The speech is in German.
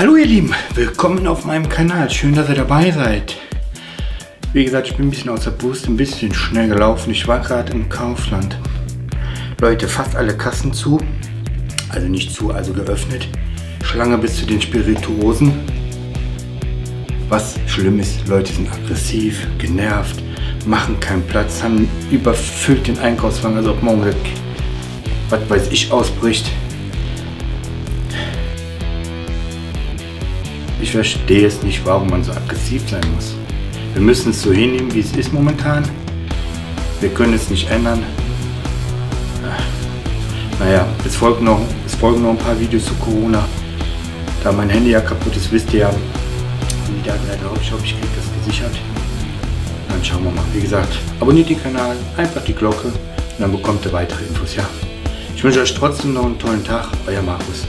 Hallo ihr Lieben, willkommen auf meinem Kanal, schön, dass ihr dabei seid. Wie gesagt, ich bin ein bisschen außer Puste, ein bisschen schnell gelaufen, ich war gerade im Kaufland. Leute, fast alle Kassen zu, also nicht zu, also geöffnet. Schlange bis zu den Spirituosen. Was schlimm ist, Leute sind aggressiv, genervt, machen keinen Platz, haben überfüllt den Einkaufswagen, also ob morgen, was weiß ich, ausbricht. Ich verstehe es nicht, warum man so aggressiv sein muss. Wir müssen es so hinnehmen, wie es ist momentan. Wir können es nicht ändern. Naja, es folgen noch ein paar Videos zu Corona. Da mein Handy ja kaputt ist, wisst ihr ja. Da glaube ich, hoffe, ich kriege das gesichert. Dann schauen wir mal. Wie gesagt, abonniert den Kanal, einfach die Glocke und dann bekommt ihr weitere Infos. Ja, ich wünsche euch trotzdem noch einen tollen Tag. Euer Markus.